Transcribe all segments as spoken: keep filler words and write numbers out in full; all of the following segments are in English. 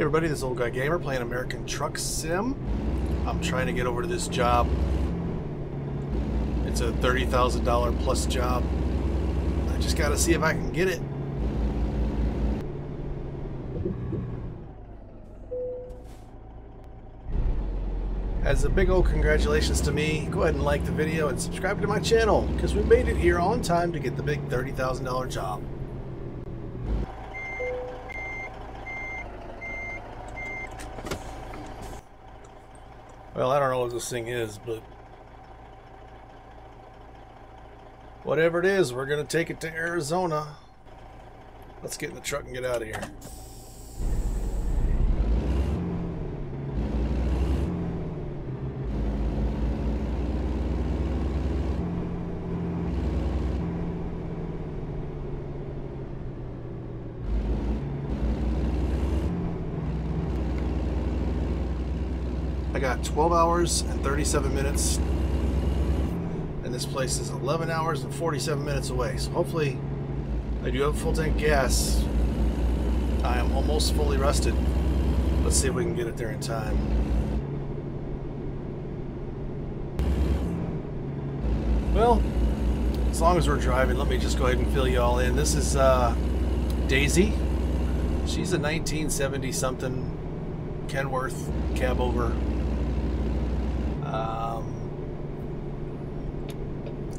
Hey everybody, this is Old Guy Gamer playing American Truck Sim. I'm trying to get over to this job. It's a thirty thousand dollar plus job. I just gotta see if I can get it. As a big old congratulations to me, go ahead and like the video and subscribe to my channel because we made it here on time to get the big thirty thousand dollar job. Well, I don't know what this thing is, but whatever it is, we're gonna take it to Arizona. Let's get in the truck and get out of here. I got twelve hours and thirty-seven minutes, and this place is eleven hours and forty-seven minutes away, so hopefully I do have a full tank of gas. I am almost fully rested. Let's see if we can get it there in time. Well, as long as we're driving, let me just go ahead and fill you all in. This is uh, Daisy. She's a nineteen seventy something Kenworth cab over. Um,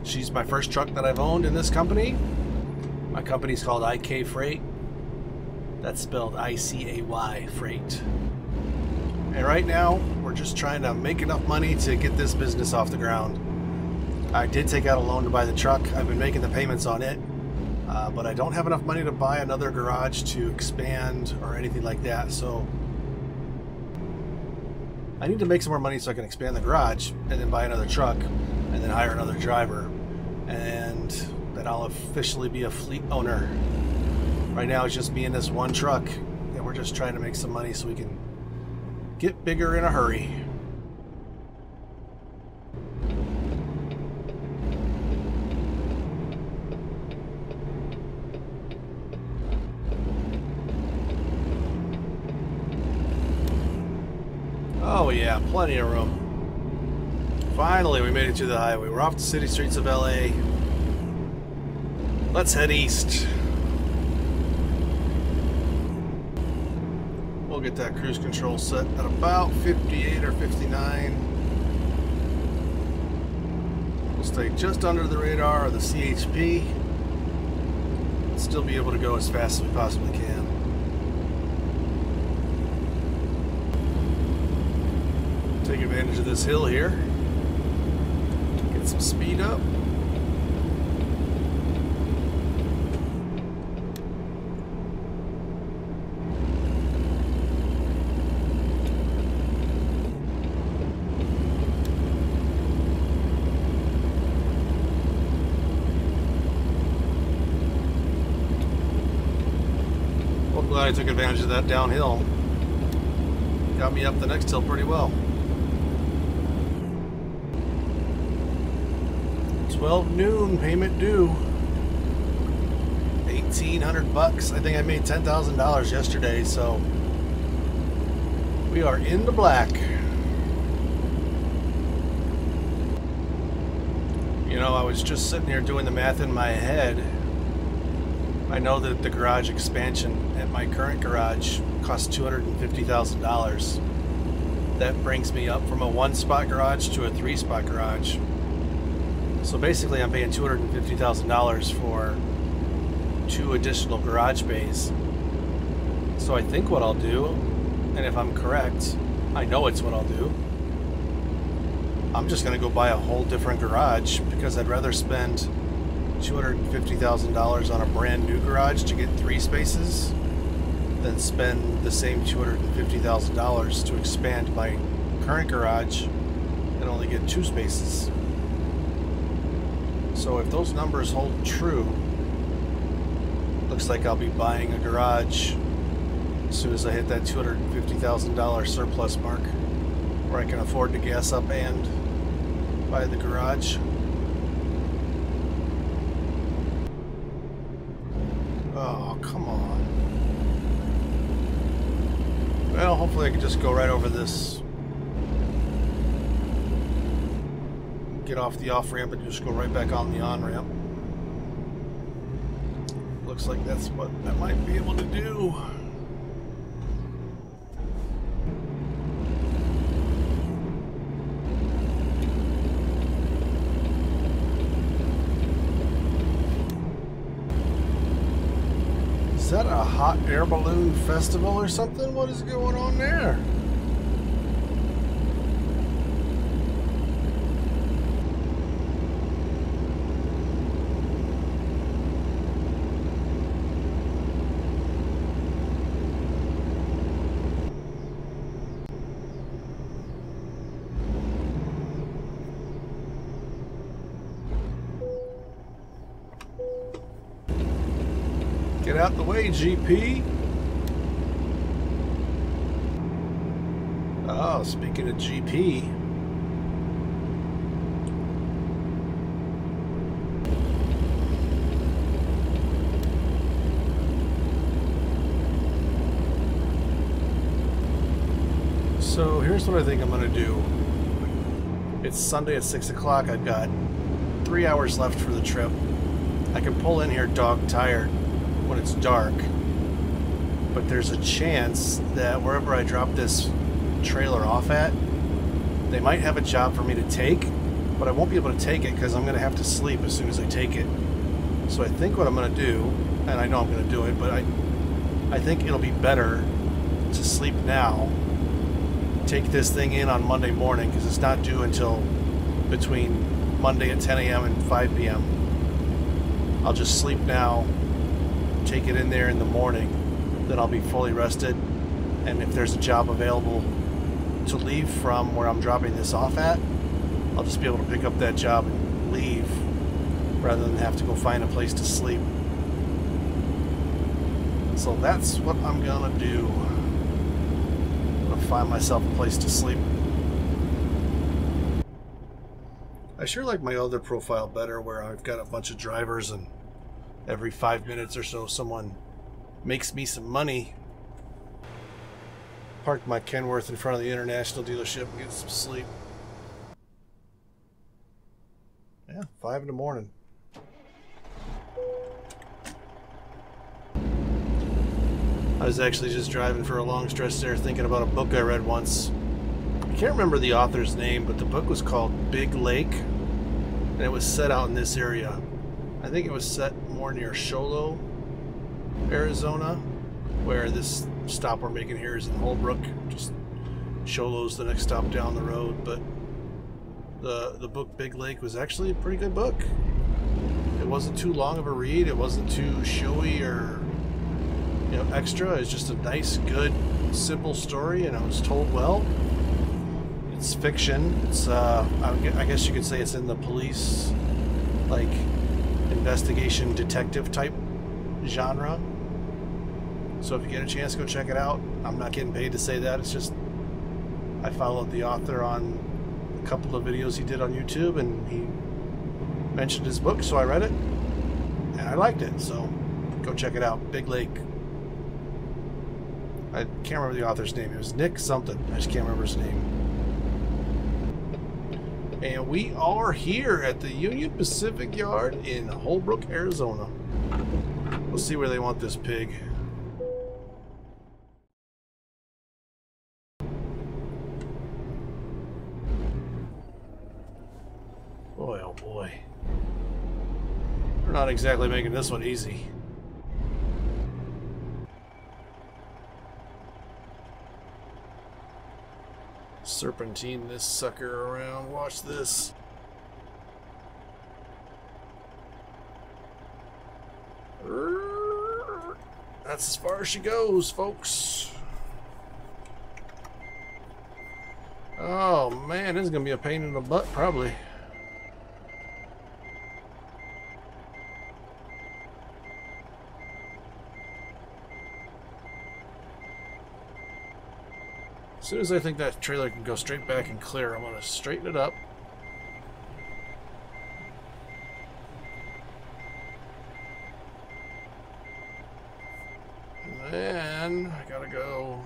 she's my first truck that I've owned in this company. My company's called I C A Y Freight. That's spelled I C A Y Freight. And right now, we're just trying to make enough money to get this business off the ground. I did take out a loan to buy the truck. I've been making the payments on it, uh, but I don't have enough money to buy another garage to expand or anything like that. So I need to make some more money so I can expand the garage and then buy another truck and then hire another driver, and then I'll officially be a fleet owner. Right now it's just me and this one truck, and we're just trying to make some money so we can get bigger in a hurry. Oh yeah, plenty of room. Finally, we made it to the highway. We're off the city streets of L A. Let's head east. We'll get that cruise control set at about fifty-eight or fifty-nine. We'll stay just under the radar or the C H P. We'll still be able to go as fast as we possibly can. Take advantage of this hill here. Get some speed up. Well, I'm glad I took advantage of that downhill. Got me up the next hill pretty well. twelve noon, payment due. eighteen hundred bucks. I think I made ten thousand dollars yesterday, so we are in the black. You know, I was just sitting here doing the math in my head. I know that the garage expansion at my current garage costs two hundred fifty thousand dollars. That brings me up from a one-spot garage to a three-spot garage. So basically I'm paying two hundred fifty thousand dollars for two additional garage bays. So I think what I'll do, and if I'm correct, I know it's what I'll do, I'm just gonna go buy a whole different garage because I'd rather spend two hundred fifty thousand dollars on a brand new garage to get three spaces than spend the same two hundred fifty thousand dollars to expand my current garage and only get two spaces. So if those numbers hold true, looks like I'll be buying a garage as soon as I hit that two hundred fifty thousand dollar surplus mark, where I can afford to gas up and buy the garage. Oh, come on. hopefully I can just go right over this. Get off the off-ramp and just go right back on the on-ramp. Looks like that's what I might be able to do. Is that a hot air balloon festival or something? What is going on there? Get out the way, G P. Oh, speaking of G P. So here's what I think I'm gonna do. It's Sunday at six o'clock. I've got three hours left for the trip. I can pull in here dog tired when it's dark, but there's a chance that wherever I drop this trailer off at, they might have a job for me to take, but I won't be able to take it because I'm going to have to sleep as soon as I take it. So I think what I'm going to do, and I know I'm going to do it, but I I think it'll be better to sleep now, take this thing in on Monday morning, because it's not due until between Monday at ten A M and five P M I'll just sleep now, take it in there in the morning, then I'll be fully rested, and if there's a job available to leave from where I'm dropping this off at, I'll just be able to pick up that job and leave rather than have to go find a place to sleep. So that's what I'm gonna do. I'm gonna find myself a place to sleep. I sure like my other profile better, where I've got a bunch of drivers and every five minutes or so someone makes me some money. Park my Kenworth in front of the International dealership and get some sleep. Yeah, five in the morning. I was actually just driving for a long stretch there thinking about a book I read once. I can't remember the author's name, but the book was called Big Lake, and it was set out in this area. I think it was set more near Sholo, Arizona, where this stop we're making here is in Holbrook. Just Sholo's the next stop down the road, but the the book Big Lake was actually a pretty good book. It wasn't too long of a read. It wasn't too showy or, you know, extra. It was just a nice, good, simple story, and it was told well. It's fiction. It's uh, I guess you could say it's in the police, like, investigation detective type genre. So if you get a chance, go check it out. I'm not getting paid to say that. It's just I followed the author on a couple of videos he did on YouTube, and he mentioned his book, so I read it and I liked it. So go check it out. Big Lake. I can't remember the author's name. It was Nick something. I just can't remember his name. And we are here at the Union Pacific Yard in Holbrook, Arizona. We'll see where they want this pig. Boy, oh boy. They're not exactly making this one easy. Serpentine this sucker around. Watch this. That's as far as she goes, folks. Oh man, this is gonna be a pain in the butt, probably. As soon as I think that trailer can go straight back and clear, I'm going to straighten it up. And then I gotta go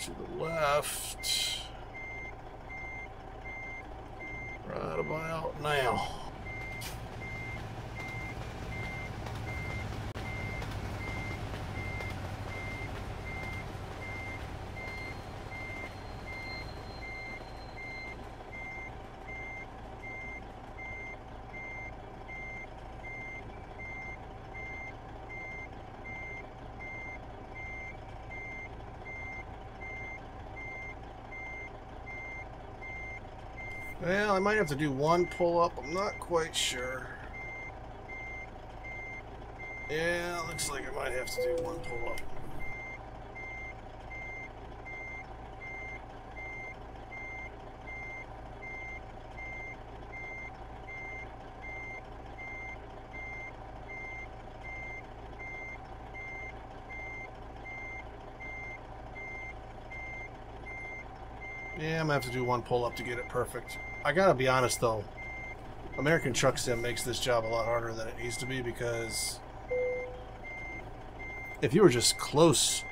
to the left. Right about now. Well, I might have to do one pull-up. I'm not quite sure. Yeah, looks like I might have to do one pull-up. Yeah, I'm gonna have to do one pull-up to get it perfect. I gotta be honest though, American Truck Sim makes this job a lot harder than it needs to be, because if you were just close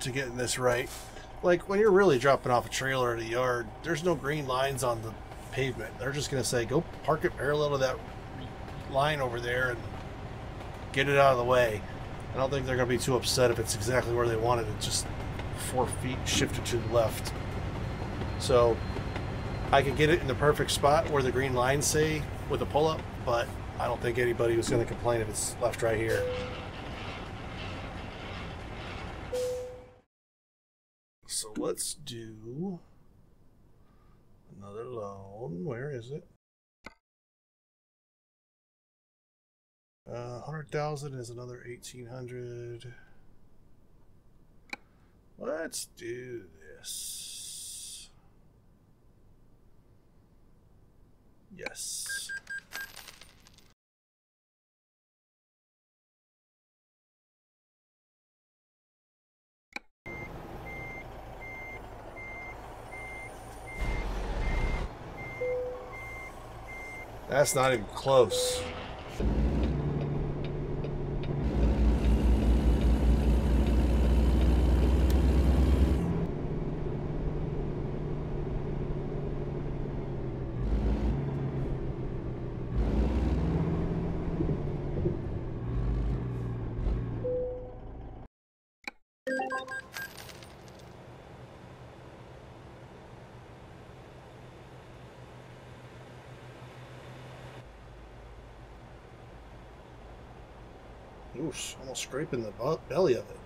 to getting this right, like when you're really dropping off a trailer at a yard, there's no green lines on the pavement. They're just gonna say, go park it parallel to that line over there and get it out of the way. I don't think they're gonna be too upset if it's exactly where they wanted it, just four feet shifted to the left. So I can get it in the perfect spot where the green lines say with a pull-up, but I don't think anybody was going to complain if it's left right here. So let's do another loan. Where is it? Uh, one hundred thousand is another eighteen hundred. Let's do this. Yes. That's not even close. Oosh, almost scraping the belly of it.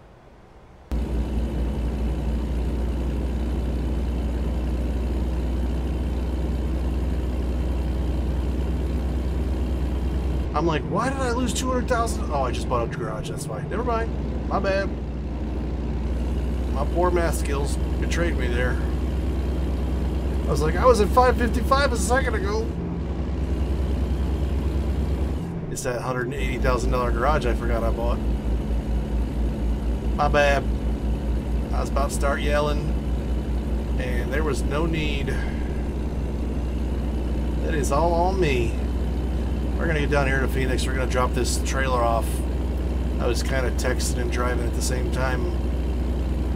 I'm like, why did I lose two hundred thousand? Oh, I just bought up the garage, that's fine. Never mind, my bad. My poor math skills betrayed me there. I was like, I was at five fifty-five a second ago. It's that one hundred eighty thousand dollar garage I forgot I bought. My bad. I was about to start yelling, and there was no need. That is all on me. We're going to get down here to Phoenix. We're going to drop this trailer off. I was kind of texting and driving at the same time,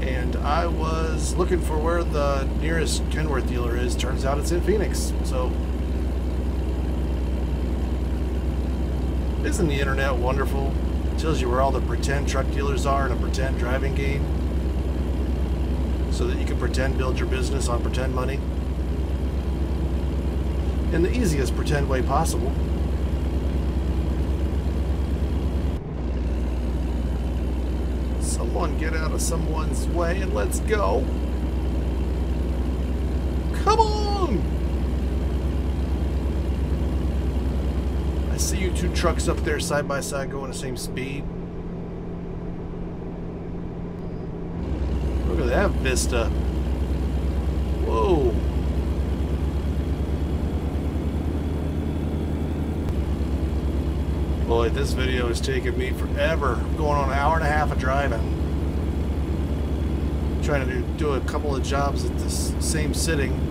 and I was looking for where the nearest Kenworth dealer is. Turns out it's in Phoenix, so... Isn't the internet wonderful? It tells you where all the pretend truck dealers are in a pretend driving game, so that you can pretend build your business on pretend money in the easiest pretend way possible. Someone get out of someone's way and let's go. Come on! I see you two trucks up there side by side going the same speed. Look at that vista. Whoa. Boy, this video is taking me forever. I'm going on an hour and a half of driving. I'm trying to do a couple of jobs at the same sitting.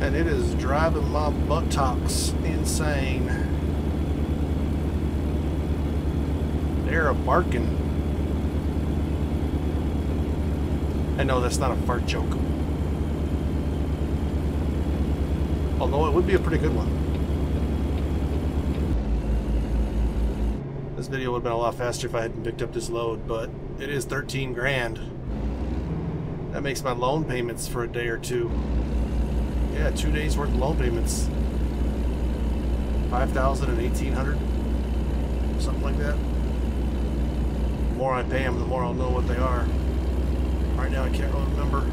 And it is driving my buttocks insane. They're a barking. I know that's not a fart joke. Although it would be a pretty good one. This video would have been a lot faster if I hadn't picked up this load, but it is thirteen grand. That makes my loan payments for a day or two. Yeah, two days worth of loan payments. five thousand and eighteen hundred, something like that. The more I pay them, the more I'll know what they are. Right now I can't really remember.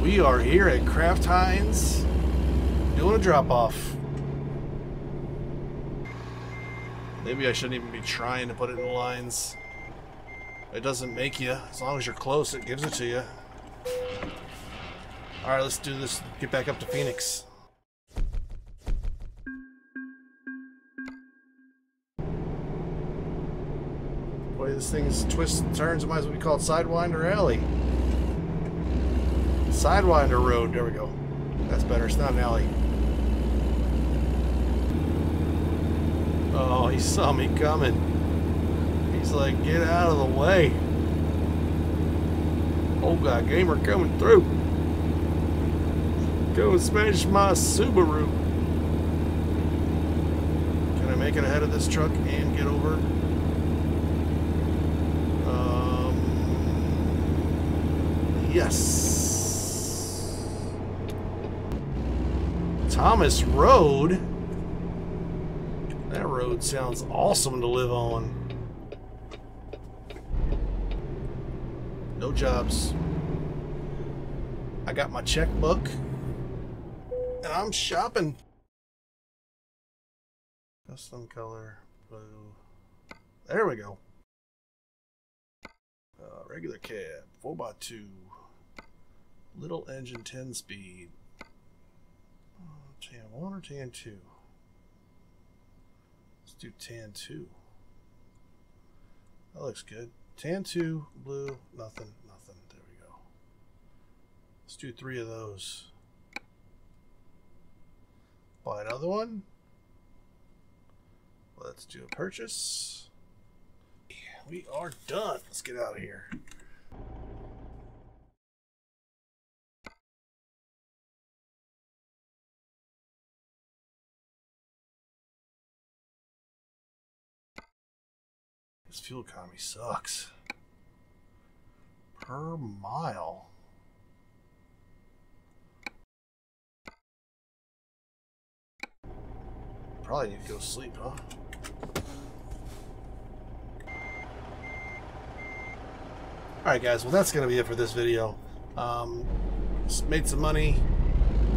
We are here at Kraft Heinz doing a drop-off. Maybe I shouldn't even be trying to put it in lines. It doesn't make you. As long as you're close, it gives it to you. Alright, let's do this. Get back up to Phoenix. Boy, this thing's twists and turns. It might as well be called Sidewinder Alley. Sidewinder Road. There we go. That's better. It's not an alley. Oh, he saw me coming. He's like, get out of the way. Old Guy Gamer coming through. Go and smash my Subaru. Can I make it ahead of this truck and get over? Um, yes. Thomas Road? That road sounds awesome to live on. No jobs. I got my checkbook and I'm shopping. Custom color blue. There we go. Uh, regular cab, four by two. Little engine, ten speed. Tan one or tan two? Let's do tan two. That looks good. Tan two, blue, nothing, nothing. There we go. Let's do three of those. Buy another one. Let's do a purchase. Yeah, we are done. Let's get out of here. This fuel economy sucks. Per mile. Probably need to go sleep, huh? Alright guys, well that's going to be it for this video. Um, made some money,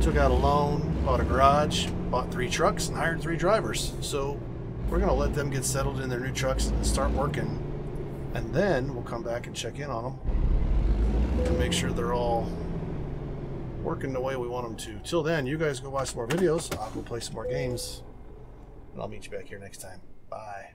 took out a loan, bought a garage, bought three trucks, and hired three drivers. So we're going to let them get settled in their new trucks and start working. And then we'll come back and check in on them and make sure they're all working the way we want them to. Till then, you guys go watch some more videos. I'll go play some more games. And I'll meet you back here next time. Bye.